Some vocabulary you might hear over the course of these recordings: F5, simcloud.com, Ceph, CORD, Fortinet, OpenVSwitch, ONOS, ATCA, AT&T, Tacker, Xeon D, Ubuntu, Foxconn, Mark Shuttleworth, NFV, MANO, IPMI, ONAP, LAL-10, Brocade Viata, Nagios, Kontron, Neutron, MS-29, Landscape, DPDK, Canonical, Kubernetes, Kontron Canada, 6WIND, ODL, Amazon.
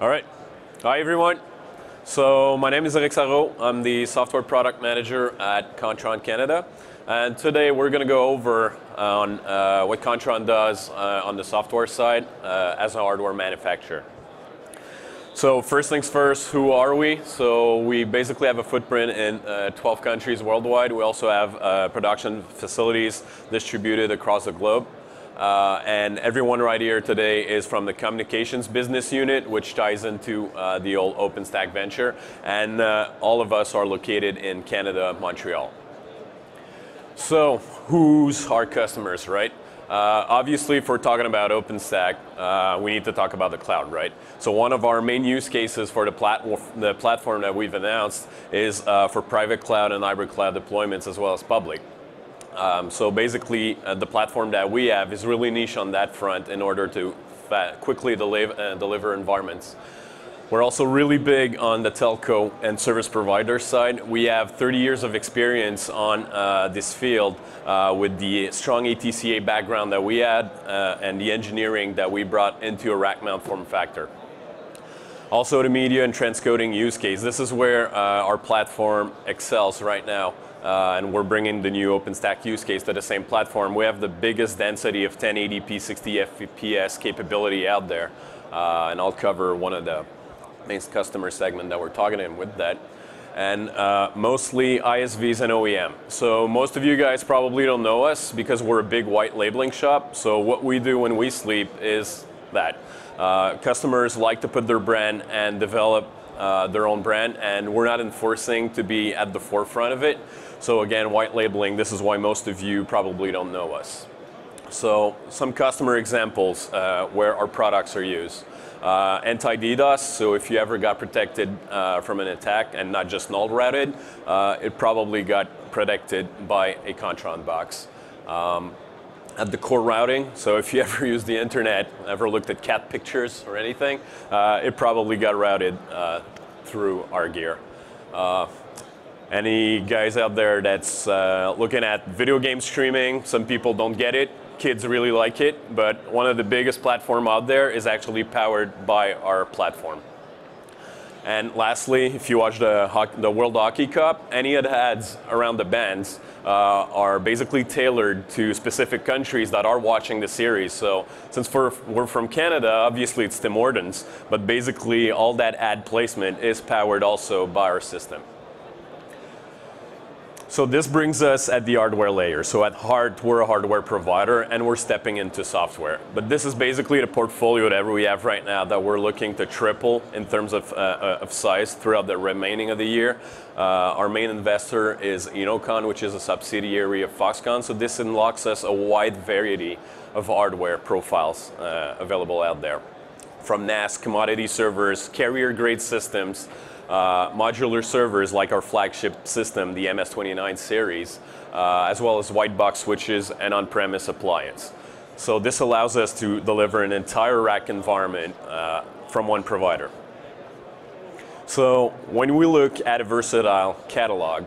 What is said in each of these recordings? All right. Hi, everyone. So my name is Eric Sarault. I'm the Software Product Manager at Kontron Canada. And today we're going to go over on what Kontron does on the software side as a hardware manufacturer. So first things first, who are we? So we basically have a footprint in 12 countries worldwide. We also have production facilities distributed across the globe. And everyone right here today is from the communications business unit, which ties into the old OpenStack venture. And all of us are located in Canada, Montreal. So who's our customers, right? Obviously, if we're talking about OpenStack, we need to talk about the cloud, right? So one of our main use cases for the platform that we've announced is for private cloud and hybrid cloud deployments as well as public. So basically, the platform that we have is really niche on that front in order to quickly deliver environments. We're also really big on the telco and service provider side. We have 30 years of experience on this field with the strong ATCA background that we had and the engineering that we brought into a rack mount form factor. Also the media and transcoding use case. This is where our platform excels right now. And we're bringing the new OpenStack use case to the same platform. We have the biggest density of 1080p 60 FPS capability out there. And I'll cover one of the main customer segment that we're targeting with that. And mostly ISVs and OEM. So most of you guys probably don't know us because we're a big white labeling shop. So what we do when we sleep is that. Customers like to put their brand and develop their own brand, and we're not enforcing to be at the forefront of it. So again, white labeling, this is why most of you probably don't know us. So some customer examples where our products are used. Anti-DDoS, so if you ever got protected from an attack and not just null routed, it probably got protected by a Kontron box. At the core routing, so if you ever used the internet, ever looked at cat pictures or anything, it probably got routed through our gear. Any guys out there that's looking at video game streaming, some people don't get it, kids really like it, but one of the biggest platforms out there is actually powered by our platform. And lastly, if you watch the World Hockey Cup, any of the ads around the bands are basically tailored to specific countries that are watching the series. So since we're from Canada, obviously it's Tim Hortons, but basically all that ad placement is powered also by our system. So this brings us at the hardware layer. So at heart, we're a hardware provider, and we're stepping into software. But this is basically the portfolio that we have right now that we're looking to triple in terms of size throughout the remaining of the year. Our main investor is InnoCon, which is a subsidiary of Foxconn. So this unlocks us a wide variety of hardware profiles available out there, from NAS, commodity servers, carrier-grade systems, modular servers like our flagship system, the MS-29 series, as well as white box switches and on-premise appliance. So this allows us to deliver an entire rack environment from one provider. So when we look at a versatile catalog,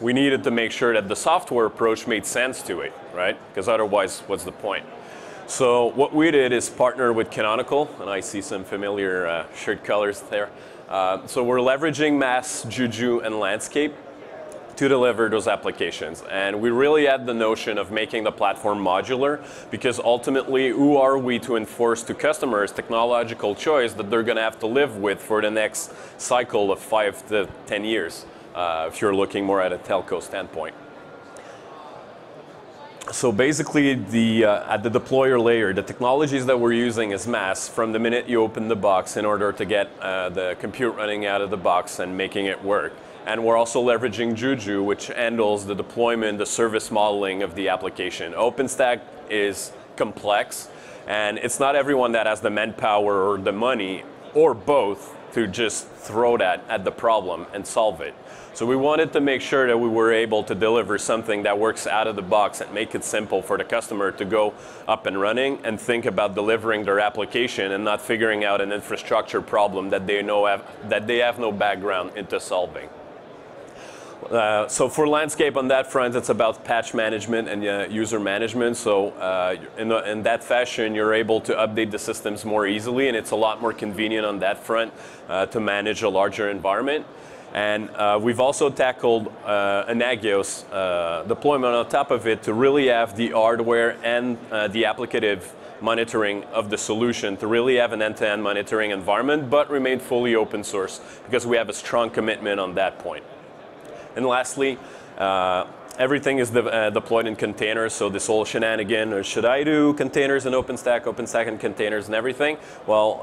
we needed to make sure that the software approach made sense to it, right? Because otherwise, what's the point? So what we did is partner with Canonical, and I see some familiar shirt colors there. So we're leveraging MAS, Juju, and Landscape to deliver those applications. And we really had the notion of making the platform modular, because ultimately, who are we to enforce to customers technological choice that they're going to have to live with for the next cycle of 5 to 10 years, if you're looking more at a telco standpoint. So basically, at the deployer layer, the technologies that we're using is MAS from the minute you open the box in order to get the compute running out of the box and making it work. And we're also leveraging Juju, which handles the deployment, the service modeling of the application. OpenStack is complex, and it's not everyone that has the manpower or the money or both to just throw that at the problem and solve it. So we wanted to make sure that we were able to deliver something that works out of the box and make it simple for the customer to go up and running and think about delivering their application and not figuring out an infrastructure problem that they have no background into solving. So for Landscape on that front, it's about patch management and user management. So in that fashion, you're able to update the systems more easily, and it's a lot more convenient on that front to manage a larger environment. And we've also tackled a Nagios deployment on top of it to really have the hardware and the applicative monitoring of the solution to really have an end-to-end monitoring environment, but remain fully open source because we have a strong commitment on that point. And lastly, everything is deployed in containers, so this whole shenanigan, or should I do containers and OpenStack, OpenStack and containers and everything? Well,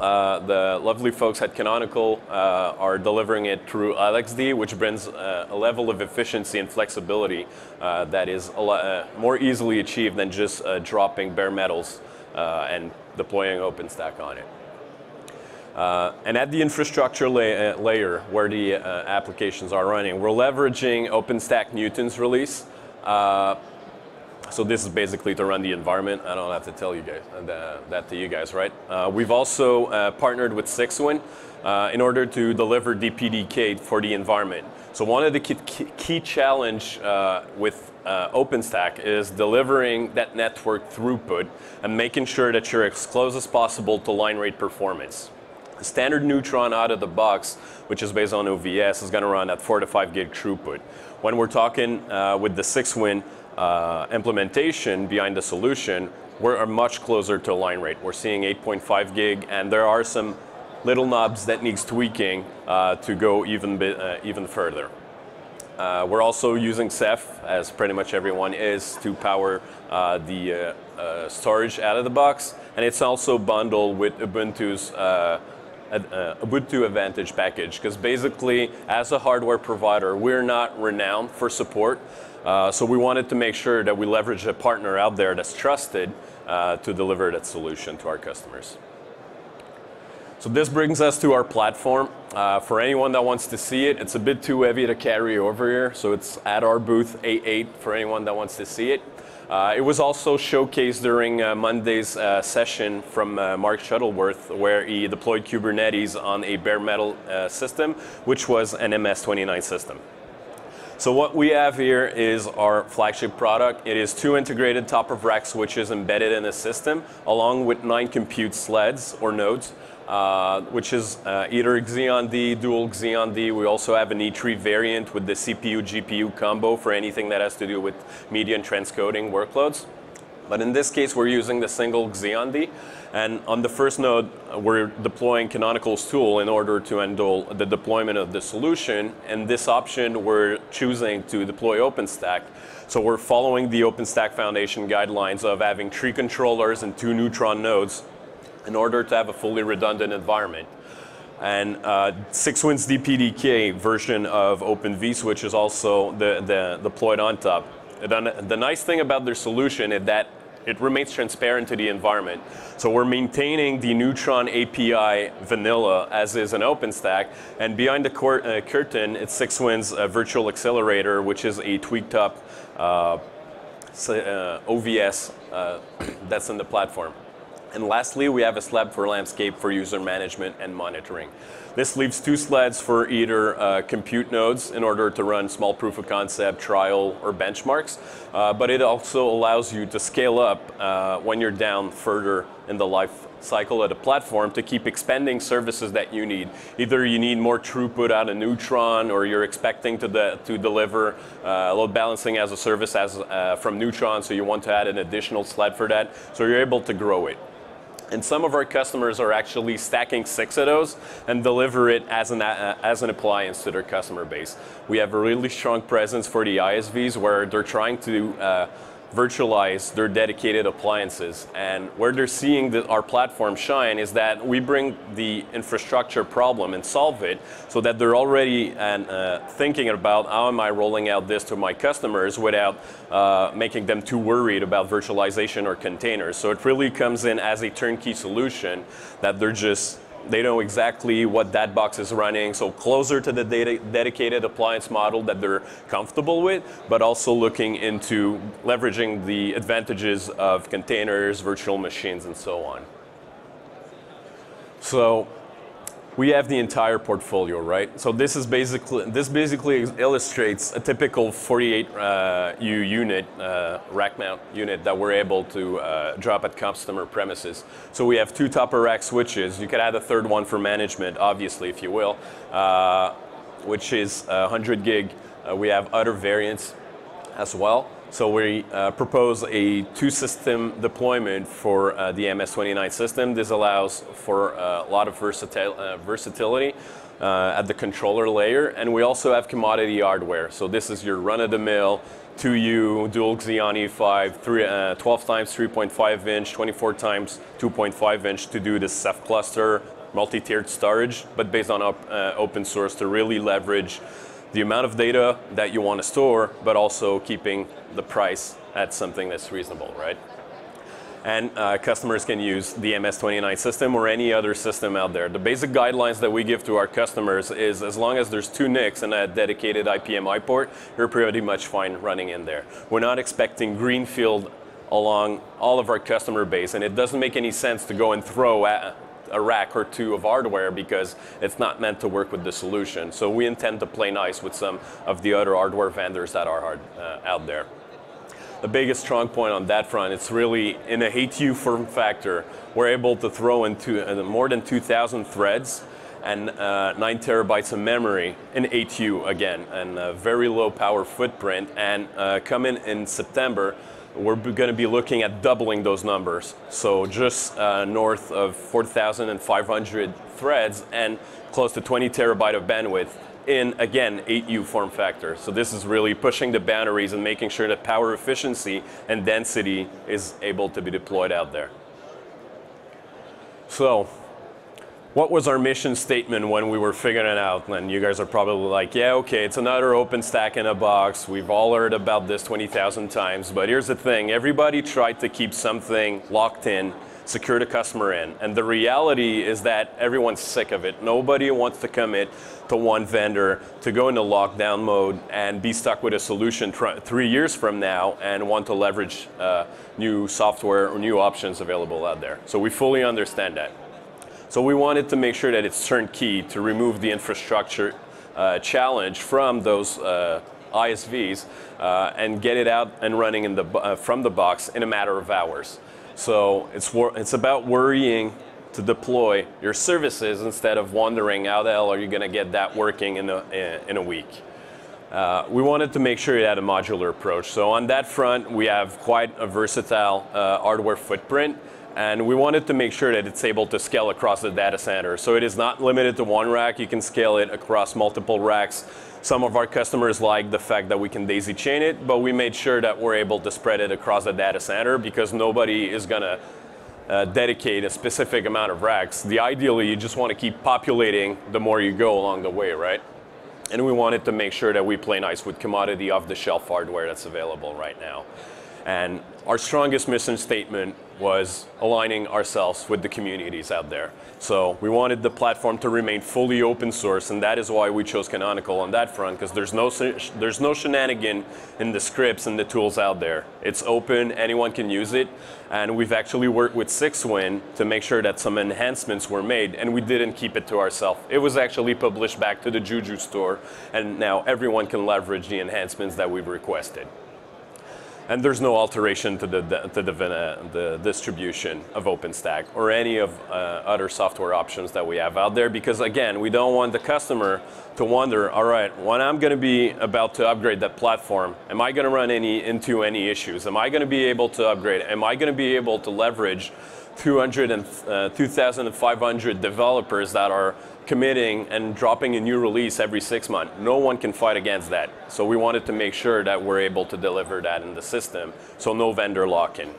the lovely folks at Canonical are delivering it through LXD, which brings a level of efficiency and flexibility that is a lot, more easily achieved than just dropping bare metals and deploying OpenStack on it. And at the infrastructure layer where the applications are running, we're leveraging OpenStack Newton's release. So this is basically to run the environment. I don't have to tell you guys that to you guys, right? We've also partnered with 6WIND in order to deliver DPDK for the environment. So one of the key challenge with OpenStack is delivering that network throughput and making sure that you're as close as possible to line rate performance. The standard Neutron out of the box, which is based on OVS, is going to run at 4 to 5 gig throughput. When we're talking with the 6WIND implementation behind the solution, we're much closer to line rate. We're seeing 8.5 gig, and there are some little knobs that needs tweaking to go even further. We're also using Ceph, as pretty much everyone is, to power the storage out of the box, and it's also bundled with Ubuntu's Ubuntu Advantage package, because basically as a hardware provider we're not renowned for support, so we wanted to make sure that we leverage a partner out there that's trusted to deliver that solution to our customers. So this brings us to our platform. For anyone that wants to see it, it's a bit too heavy to carry over here, so it's at our booth A8 for anyone that wants to see it. It was also showcased during Monday's session from Mark Shuttleworth, where he deployed Kubernetes on a bare metal system, which was an MS-29 system. So what we have here is our flagship product. It is 2 integrated top-of-rack switches embedded in a system, along with 9 compute sleds or nodes, which is either Xeon D, dual Xeon D. We also have an E3 variant with the CPU-GPU combo for anything that has to do with media and transcoding workloads. But in this case, we're using the single Xeon D. And on the first node, we're deploying Canonical's tool in order to handle the deployment of the solution. And this option, we're choosing to deploy OpenStack. So we're following the OpenStack Foundation guidelines of having 3 controllers and 2 Neutron nodes in order to have a fully redundant environment. And 6WIND's DPDK version of OpenVSwitch is also deployed on top. The nice thing about their solution is that it remains transparent to the environment. So we're maintaining the Neutron API vanilla as is in OpenStack, and behind the curtain, it's 6WIND's virtual accelerator, which is a tweaked up OVS that's in the platform. And lastly, we have a slab for Landscape for user management and monitoring. This leaves 2 sleds for either compute nodes in order to run small proof of concept, trial, or benchmarks. But it also allows you to scale up when you're down further in the life cycle of the platform to keep expanding services that you need. Either you need more throughput out of Neutron, or you're expecting to deliver load balancing as a service from Neutron, so you want to add an additional sled for that, so you're able to grow it. And some of our customers are actually stacking 6 of those and deliver it as an appliance to their customer base. We have a really strong presence for the ISVs, where they're trying to virtualize their dedicated appliances. And where they're seeing our platform shine is that we bring the infrastructure problem and solve it, so that they're already thinking about how am I rolling out this to my customers without making them too worried about virtualization or containers. So it really comes in as a turnkey solution that they know exactly what that box is running, so closer to the dedicated appliance model that they're comfortable with, but also looking into leveraging the advantages of containers, virtual machines, and so on. So we have the entire portfolio, right? So this is basically illustrates a typical 48U unit, rack mount unit that we're able to drop at customer premises. So we have two top of rack switches. You could add a third one for management, obviously, if you will, which is 100 gig. We have other variants as well. So we propose a two-system deployment for the MS-29 system. This allows for a lot of versatility at the controller layer. And we also have commodity hardware. So this is your run-of-the-mill 2U, dual Xeon E5, 12x3.5-inch, 24x2.5-inch to do the Ceph cluster, multi-tiered storage, but based on open source to really leverage the amount of data that you want to store, but also keeping the price at something that's reasonable, right? And customers can use the MS-29 system or any other system out there. The basic guidelines that we give to our customers is as long as there's two NICs and a dedicated IPMI port, you're pretty much fine running in there. We're not expecting greenfield along all of our customer base, and it doesn't make any sense to go and throw at a rack or two of hardware because it's not meant to work with the solution. So we intend to play nice with some of the other hardware vendors that are out there. The biggest strong point on that front, it's really in a 8U form factor, we're able to throw into more than 2,000 threads and 9 terabytes of memory in 8U again, and a very low power footprint. And coming in September, we're going to be looking at doubling those numbers. So just north of 4,500 threads and close to 20 terabyte of bandwidth in, again, 8U form factor. So this is really pushing the boundaries and making sure that power efficiency and density is able to be deployed out there. So what was our mission statement when we were figuring it out? And you guys are probably like, yeah, okay, it's another OpenStack in a box. We've all heard about this 20,000 times. But here's the thing. Everybody tried to keep something locked in, secure the customer in. And the reality is that everyone's sick of it. Nobody wants to commit to one vendor, to go into lockdown mode and be stuck with a solution 3 years from now and want to leverage new software or new options available out there. So we fully understand that. So we wanted to make sure that it's turnkey to remove the infrastructure challenge from those ISVs and get it out and running in the, from the box in a matter of hours. So it's about worrying to deploy your services instead of wondering how the hell are you going to get that working in a week. We wanted to make sure it had a modular approach. So on that front, we have quite a versatile hardware footprint. And we wanted to make sure that it's able to scale across the data center. So it is not limited to one rack. You can scale it across multiple racks. Some of our customers like the fact that we can daisy chain it, but we made sure that we're able to spread it across the data center because nobody is going to dedicate a specific amount of racks. Ideally, you just want to keep populating the more you go along the way, right? And we wanted to make sure that we play nice with commodity off-the-shelf hardware that's available right now. And our strongest mission statement was aligning ourselves with the communities out there. So we wanted the platform to remain fully open source, and that is why we chose Canonical on that front, because there's no shenanigan in the scripts and the tools out there. It's open, anyone can use it, and we've actually worked with 6WIND to make sure that some enhancements were made, and we didn't keep it to ourselves. It was actually published back to the Juju store, and now everyone can leverage the enhancements that we've requested. And there's no alteration to the distribution of OpenStack or any of other software options that we have out there because, again, we don't want the customer to wonder, all right, when I'm going to be about to upgrade that platform, am I going to run into any issues? Am I going to be able to upgrade? Am I going to be able to leverage 2,500 developers that are committing and dropping a new release every 6 months? No one can fight against that. So we wanted to make sure that we're able to deliver that in the system, so no vendor lock-in.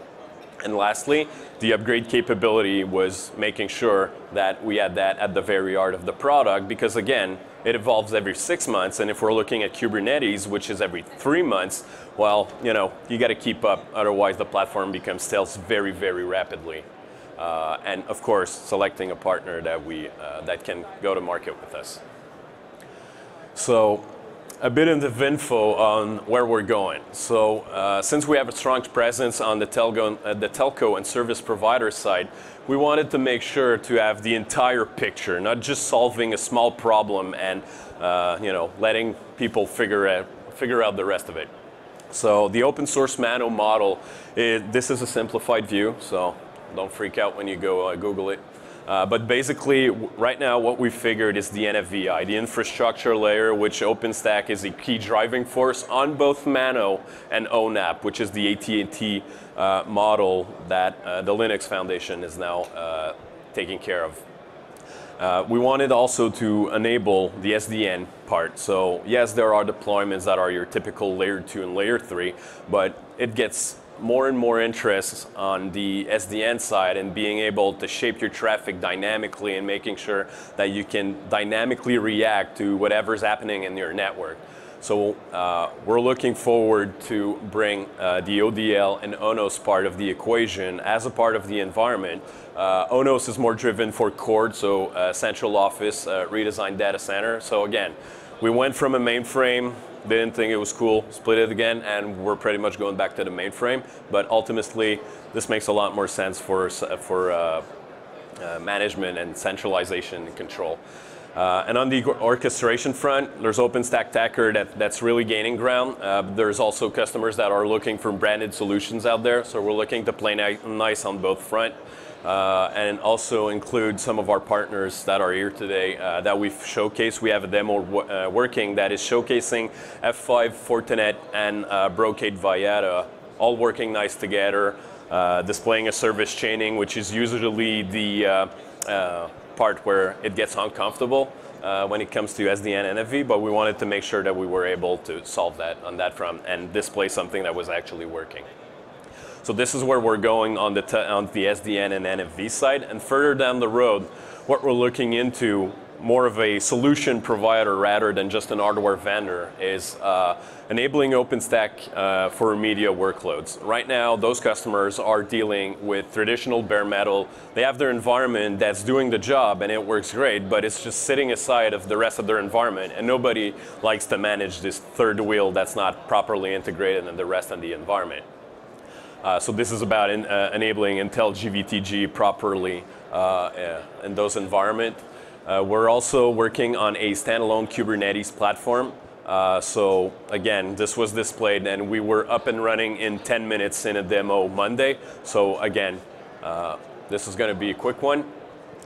And lastly, the upgrade capability was making sure that we had that at the very heart of the product because, again, it evolves every 6 months. And if we're looking at Kubernetes, which is every 3 months, well, you know, you got to keep up. Otherwise, the platform becomes stale very, very rapidly. And of course, selecting a partner that can go to market with us. So a bit of info on where we're going. So since we have a strong presence on the telco and service provider side, we wanted to make sure to have the entire picture, not just solving a small problem and you know, letting people figure out the rest of it. So the open source MANO model, this is a simplified view, so don't freak out when you go Google it. But basically, right now, what we figured is the NFVI, the infrastructure layer, which OpenStack is a key driving force on both MANO and ONAP, which is the AT&T model that the Linux Foundation is now taking care of. We wanted also to enable the SDN part. So yes, there are deployments that are your typical layer 2 and layer 3, but it gets more and more interest on the SDN side and being able to shape your traffic dynamically and making sure that you can dynamically react to whatever's happening in your network. So we're looking forward to bring the ODL and ONOS part of the equation as a part of the environment. ONOS is more driven for CORD, so central office, redesigned data center. So again, we went from a mainframe, didn't think it was cool, split it again, and we're pretty much going back to the mainframe. But ultimately, this makes a lot more sense for management and centralization and control. And on the orchestration front, there's OpenStack Tacker that's really gaining ground. There's also customers that are looking for branded solutions out there, so we're looking to play nice on both front. And also include some of our partners that are here today that we've showcased. We have a demo working that is showcasing F5, Fortinet, and Brocade Viata, all working nice together, displaying a service chaining, which is usually the part where it gets uncomfortable when it comes to SDN and NFV, but we wanted to make sure that we were able to solve that on that front and display something that was actually working. So this is where we're going on the SDN and NFV side. And further down the road, what we're looking into, more of a solution provider rather than just an hardware vendor, is enabling OpenStack for media workloads. Right now, those customers are dealing with traditional bare metal. They have their environment that's doing the job and it works great, but it's just sitting aside of the rest of their environment, and nobody likes to manage this third wheel that's not properly integrated in the rest of the environment. So this is about enabling Intel GVTG properly in those environments. We're also working on a standalone Kubernetes platform. So again, this was displayed and we were up and running in 10 minutes in a demo Monday. So again, this is going to be a quick one.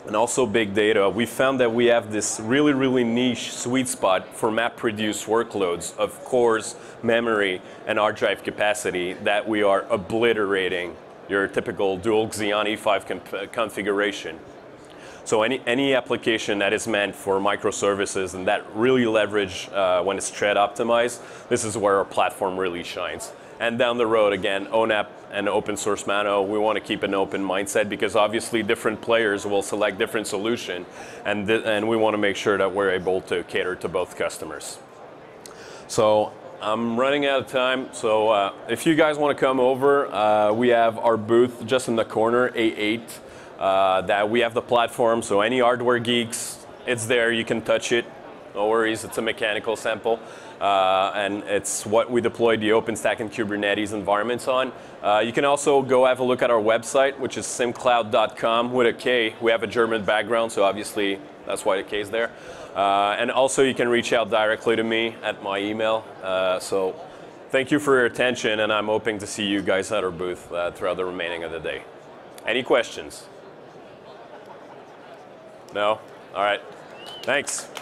And also big data. We found that we have this really, really niche sweet spot for MapReduce workloads of cores, memory, and hard drive capacity that we are obliterating your typical dual Xeon E5 configuration. So any application that is meant for microservices and that really leverage when it's thread optimized, this is where our platform really shines. And down the road, again, ONAP and open source MANO, we want to keep an open mindset because obviously different players will select different solution, and we want to make sure that we're able to cater to both customers. So I'm running out of time, so if you guys want to come over, we have our booth just in the corner, A8, that we have the platform, so any hardware geeks, it's there, you can touch it. No worries, it's a mechanical sample. And it's what we deployed the OpenStack and Kubernetes environments on. You can also go have a look at our website, which is simcloud.com with a K. We have a German background, so obviously that's why the K is there. And also you can reach out directly to me at my email. So thank you for your attention, and I'm hoping to see you guys at our booth throughout the remaining of the day. Any questions? No? All right. Thanks.